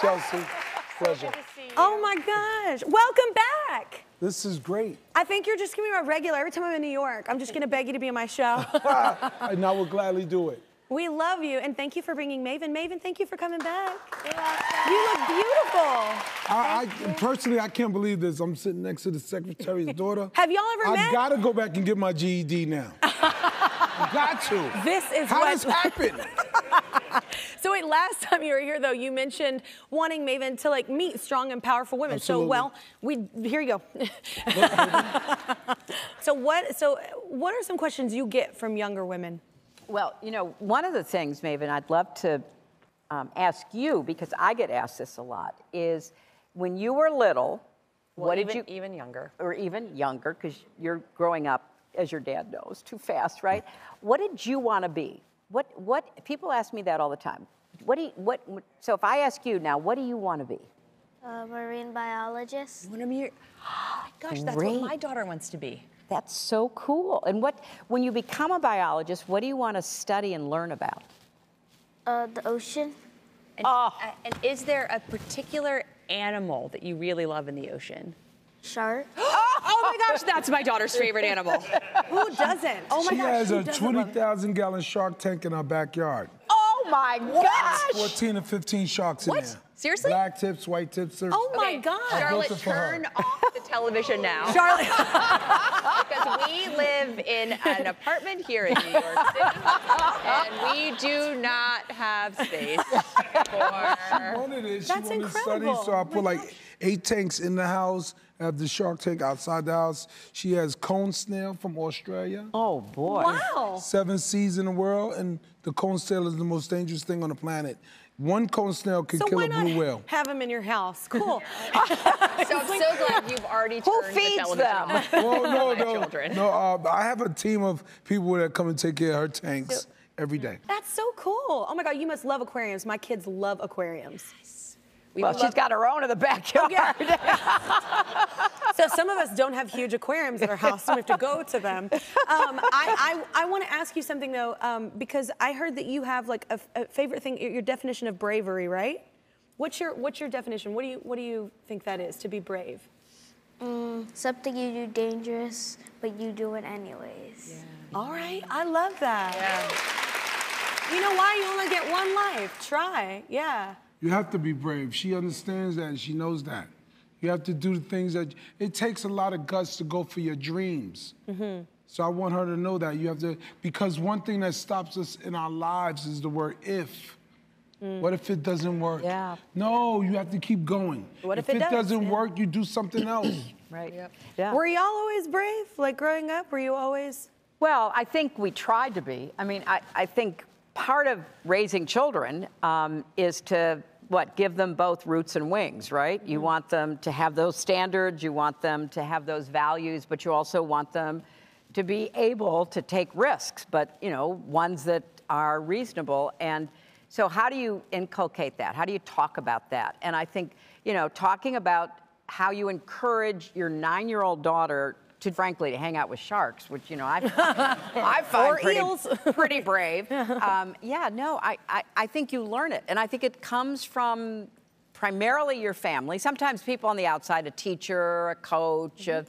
Chelsea, pleasure. Oh my gosh, welcome back. This is great. I think you're just gonna be my regular. Every time I'm in New York, I'm just gonna beg you to be on my show. And I will gladly do it. We love you, and thank you for bringing Maven. Maven, thank you for coming back. You look beautiful. Personally, I can't believe this. I'm sitting next to the secretary's daughter. Have y'all ever met? I gotta go back and get my GED now. I got to. This is how this happened. So wait, last time you were here, though, you mentioned wanting Maven to like meet strong and powerful women. Absolutely. So well, here you go. So what are some questions you get from younger women? Well, you know, one of the things, Maven, I'd love to ask you, because I get asked this a lot, is when you were little, well, even younger, because you're growing up, as your dad knows, too fast, right? What did you want to be? What people ask me that all the time. So if I ask you now, what do you want to be? A marine biologist. You want to be oh my gosh, that's what my daughter wants to be. That's so cool. And when you become a biologist, what do you want to study and learn about? The ocean. And is there a particular animal that you really love in the ocean? Shark. Oh my gosh, that's my daughter's favorite animal. Who doesn't? Oh my gosh. She has a 20,000 gallon shark tank in our backyard. Oh my gosh. 14 or 15 sharks in there. Seriously? Black tips, white tips. Oh my God. Charlotte, turn off the television now. Charlotte. Because we live in an apartment here in New York City, and we do not have space for... That's incredible. So I put like 8 tanks in the house, have the shark tank outside the house. She has cone snail from Australia. Oh boy. Wow. 7 seas in the world, and the cone snail is the most dangerous thing on the planet. One cone snail can kill a blue whale. Have them in your house. Cool. So I'm so glad you've already turned the television off. Well, I have a team of people that come and take care of her tanks every day. That's so cool. Oh my God, you must love aquariums. My kids love aquariums. Well, she's got her own in the backyard. Oh, yeah. So some of us don't have huge aquariums at our house, so we have to go to them. I want to ask you something, though, because I heard that you have like a favorite thing, your definition of bravery, right? What's your definition? What do you think that is, to be brave? Something you do dangerous, but you do it anyways. Yeah. All right, I love that. Yeah. You know why? You only get one life. Try, yeah. You have to be brave. She understands that, and she knows that. You have to do the things that, it takes a lot of guts to go for your dreams. Mm-hmm. So I want her to know that you have to, because one thing that stops us in our lives is the word if. Mm. What if it doesn't work? Yeah. No, you have to keep going. What if it doesn't work, you do something else. Right. Yep. Yeah. Were y'all always brave? Like growing up, were you always? Well, I think we tried to be. I mean, I think part of raising children is to give them both roots and wings, right? You want them to have those standards, you want them to have those values, but you also want them to be able to take risks, but you know, ones that are reasonable. And so how do you inculcate that? How do you talk about that? And I think, you know, talking about how you encourage your 9-year-old daughter to, frankly, to hang out with sharks, which, you know, I find pretty brave. Yeah, no, I think you learn it. And I think it comes from primarily your family. Sometimes people on the outside, a teacher, a coach, a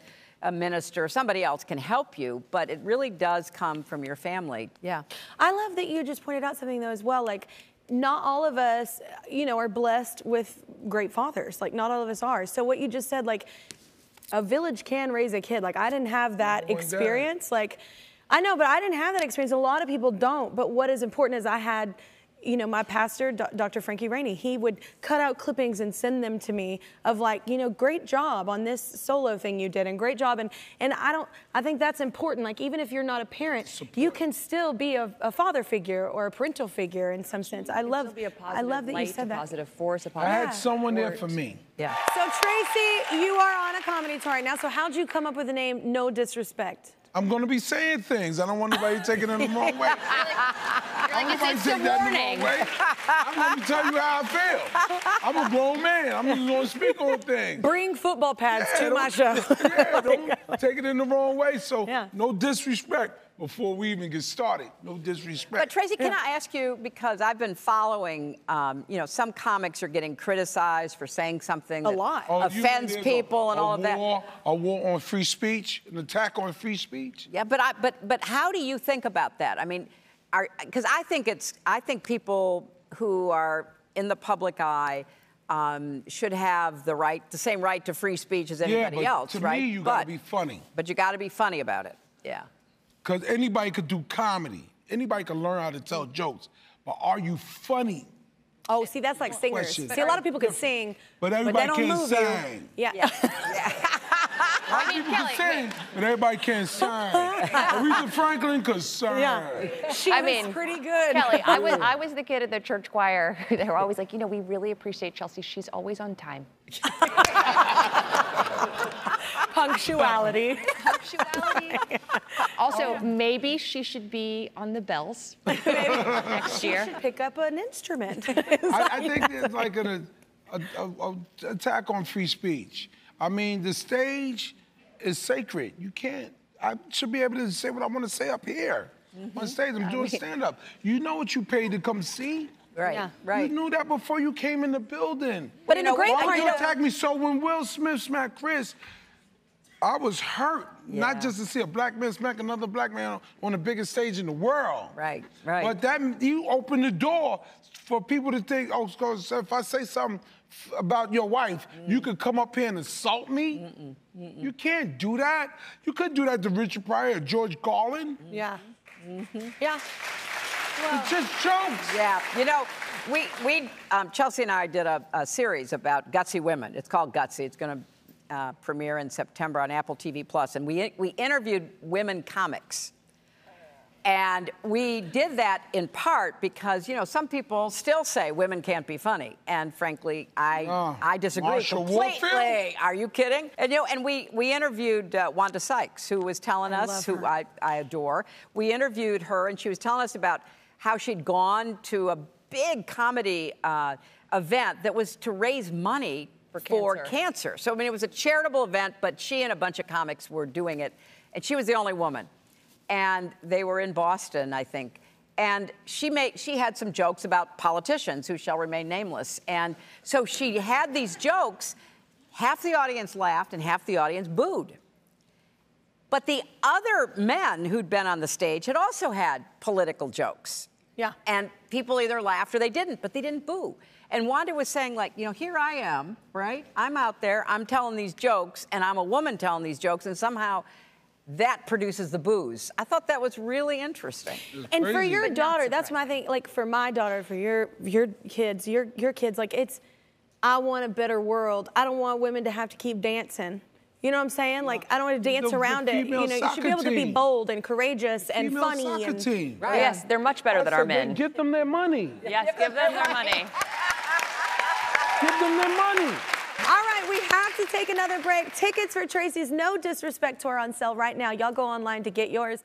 minister, somebody else can help you, but it really does come from your family, yeah. I love that you just pointed out something, though, as well, like, not all of us, you know, are blessed with great fathers. Like, not all of us are. So what you just said, like, a village can raise a kid. Like, I didn't have that experience. Like, I know, but I didn't have that experience. A lot of people don't. But what is important is I had, you know, my pastor, Dr. Frankie Rainey, he would cut out clippings and send them to me of like, you know, great job on this solo thing you did, and great job. And I think that's important. Like, even if you're not a parent, you can still be a father figure or a parental figure in some sense. I love that you said that. A positive force, a positive I had someone there for me. Yeah. So Tracy, you are on a comedy tour right now. So how'd you come up with the name No Disrespect? I'm gonna be saying things. I don't want anybody taking it the wrong way. I'm gonna tell you how I feel. I'm a grown man. I'm just gonna speak on things. Bring football pads to my show. Yeah, don't take it in the wrong way. So no disrespect. before we even get started. No disrespect. But Tracy, can I ask you, because I've been following, you know, some comics are getting criticized for saying something that offends people and all of that. A war on free speech, an attack on free speech. Yeah, but how do you think about that? I mean, because I think people who are in the public eye should have the right, the same right to free speech as anybody else, right? To me, you gotta be funny. But you gotta be funny about it. Yeah. Because anybody could do comedy. Anybody can learn how to tell jokes. But are you funny? Oh, see, that's like singers. See, a lot of people can sing, but everybody can't sing. Yeah. A lot of people can sing, but everybody can't sing. Aretha Franklin could sing. Yeah. She was pretty good. Kelly, I was the kid at the church choir. They were always like, you know, we really appreciate Chelsea. She's always on time. Punctuality. Punctuality. Also, maybe she should be on the bells next year. She should pick up an instrument. I think there's like an attack on free speech. I mean, the stage is sacred. You can't, I should be able to say what I want to say up here. On stage, I'm doing stand-up. You know what you paid to come see? Right, right. You knew that before you came in the building. But in a great part, you attacked me. So when Will Smith smacked Chris, I was hurt, not just to see a black man smack another black man on the biggest stage in the world. Right, right. But that, you opened the door for people to think, oh, if I say something about your wife, you could come up here and assault me? You can't do that. You could do that to Richard Pryor or George Carlin. Yeah. Yeah. Well, it's just jokes. Yeah, you know, we Chelsea and I did a series about gutsy women. It's called Gutsy. It's going to premiere in September on Apple TV Plus, and we interviewed women comics. And we did that in part because, you know, some people still say women can't be funny, and frankly, I disagree completely. Warfield? Are you kidding? And, you know, and we interviewed Wanda Sykes, who was telling us, who I adore. We interviewed her, and she was telling us about how she'd gone to a big comedy event that was to raise money for cancer. So, I mean, it was a charitable event, but she and a bunch of comics were doing it, and she was the only woman. And they were in Boston, I think. And she had some jokes about politicians who shall remain nameless. And so she had these jokes. Half the audience laughed and half the audience booed. But the other men who'd been on the stage had also had political jokes. Yeah. And people either laughed or they didn't, but they didn't boo. And Wanda was saying, like, you know, here I am, right? I'm out there, I'm telling these jokes, and I'm a woman telling these jokes, and somehow that produces the booze. I thought that was really interesting. And for your daughter, that's my thing, like for my daughter, for your kids, like it's, I want a better world. I don't want women to have to keep dancing. You know what I'm saying? Like, I don't want to dance around it. You know, you should be able to be bold and courageous and funny. Right. Yes, they're much better than our men. Get them their money. Yes, give them their money. Give them their money. All right, we have to take another break. Tickets for Tracy's No Disrespect tour on sale right now. Y'all go online to get yours.